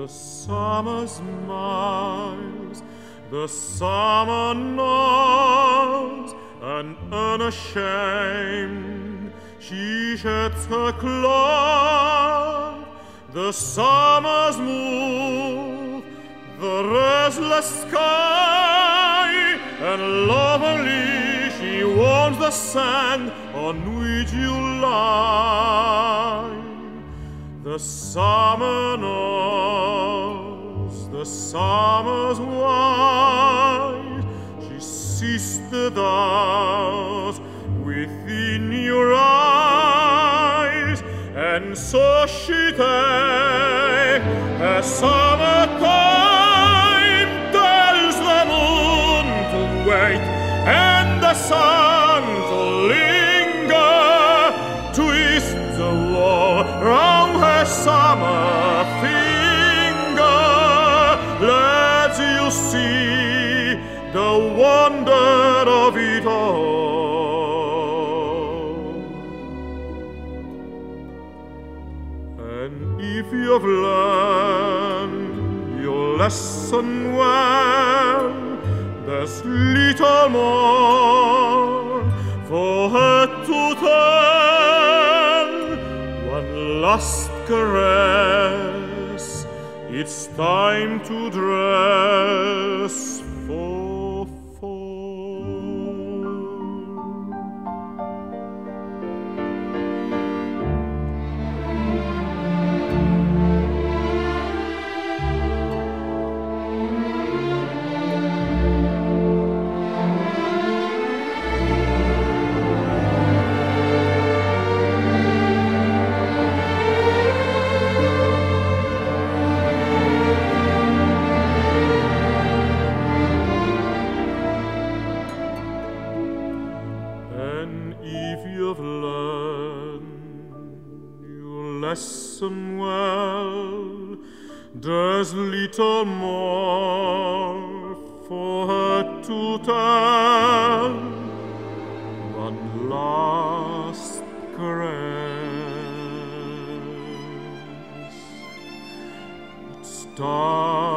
the summer's miles, the summer knows, and unashamed she sheds her cloth. The summer's move, the restless sky, and lovingly she warms the sand on which you lie. The summer knows, the summer's wise, she sees the stars within your eyes, and so she takes a summer time, tells the moon to wait and the sun to linger, twists the wall round her summer finger, lets you see the wonder of it all. And if you've learned your lesson well, there's little more for her to tell. One last caress, it's time to dress for Lesson well, there's little more for her to tell. One last caress. It's time.